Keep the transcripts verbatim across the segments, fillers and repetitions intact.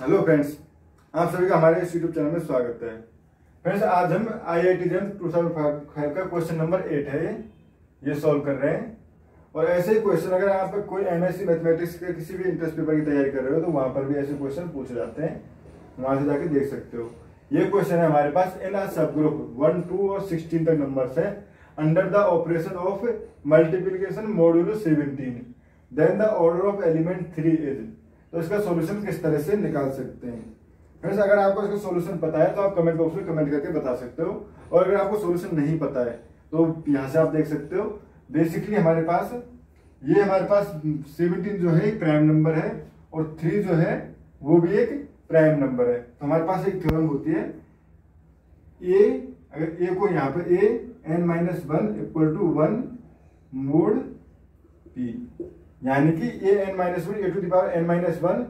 Hello friends, आप सभी का हमारे इस यूट्यूब चैनल में स्वागत है। फ्रेंड्स, आज हम I I T JAM two thousand five का क्वेश्चन नंबर एट है ये सॉल्व कर रहे हैं। और ऐसे ही क्वेश्चन अगर आप कोई एमएससी मैथमेटिक्स के किसी भी इंटरेस्ट पेपर की तैयारी कर रहे हो तो वहाँ पर भी ऐसे क्वेश्चन पूछे जाते हैं, वहाँ से जाके देख सकते हो। ये क्वेश्चन है हमारे पास, in a subgroup one two और सिक्सटीन तक नंबर्स है, under the operation of multiplication modulo seventeen then the order of element three is. तो इसका सॉल्यूशन किस तरह से निकाल सकते हैं। फ्रेंड्स, अगर आपको इसका सॉल्यूशन पता है तो आप कमेंट बॉक्स में कमेंट करके बता सकते हो, और अगर आपको सॉल्यूशन नहीं पता है तो यहाँ से आप देख सकते हो। बेसिकली हमारे पास ये हमारे पास सेवनटीन जो है एक प्राइम नंबर है और थ्री जो है वो भी एक प्राइम नंबर है। तो हमारे पास एक थ्योरम होती है ए, अगर ए को यहाँ पर a n minus one equal to one mod p, यानी कि a n minus one a to the power n minus one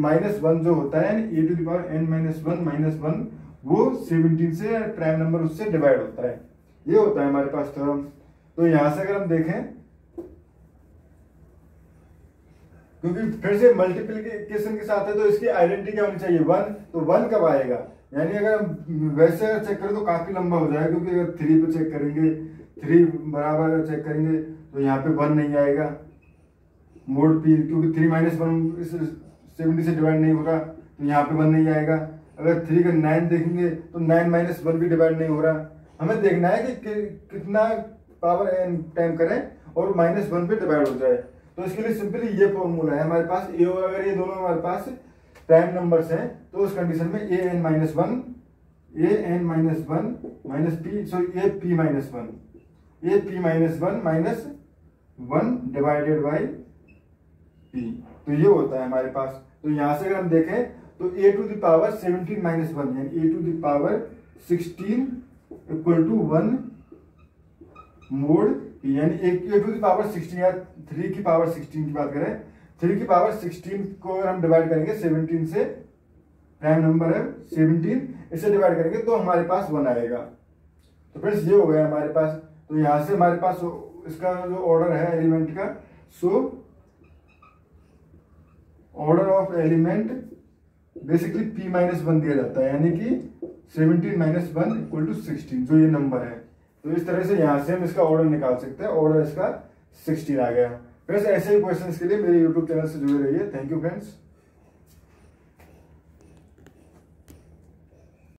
minus one जो होता है a to the power n minus one minus one वो seventeen से prime number उससे divide होता है। ये होता है हमारे पास थ्योरम। तो यहाँ से अगर हम देखें, क्योंकि फिर से मल्टीप्लिकेशन के साथ है तो इसकी आइडेंटिटी क्या होनी चाहिए, वन। तो वन कब आएगा, यानी अगर हम वैसे अगर चेक करें तो काफी लंबा हो जाएगा, क्योंकि अगर थ्री पे चेक करेंगे, थ्री बराबर अगर चेक करेंगे तो यहाँ पे वन नहीं आएगा मोड पी, क्योंकि थ्री माइनस वन सेवेंटी से डिवाइड नहीं हो रहा तो यहाँ पे वन नहीं आएगा। अगर थ्री का नाइन देखेंगे तो नाइन माइनस वन भी डिवाइड नहीं हो रहा। हमें देखना है कि, कि कितना पावर एन टाइम करें और माइनस वन पे डिवाइड हो जाए। तो इसके लिए सिंपली ये फॉर्मूला है हमारे पास ए, और अगर ये दोनों हमारे पास प्राइम नंबर्स हैं तो उस कंडीशन में a n minus one a n minus one minus p sorry a p minus one a p minus one minus one divided by p. तो ये होता है हमारे पास। तो यहाँ से अगर हम देखें तो a to the power seventeen minus one यानी a to the power sixteen equal to one mod p, यानी a to the power sixteen या थ्री की पावर सिक्सटीन की बात करें, थ्री की पावर सिक्सटीन को अगर हम डिवाइड करेंगे सेवनटीन से, प्राइम नंबर है सेवनटीन, इसे डिवाइड करेंगे तो हमारे पास वन आएगा। तो फ्रेंड्स, ये हो गया हमारे पास। तो यहाँ से हमारे पास इसका जो ऑर्डर है एलिमेंट का, so order of element basically p minus one दिया जाता है, यानी कि seventeen minus one equal to sixteen जो ये नंबर है। तो इस तरह से यहाँ से हम इसका ऑर्डर निकाल सकते हैं। ऑर्डर इसका सिक्सटीन आ गया। फ्रेंड्स, ऐसे ही क्वेश्चंस के लिए मेरे यूट्यूब चैनल से जुड़े रहिए। Thank you friends.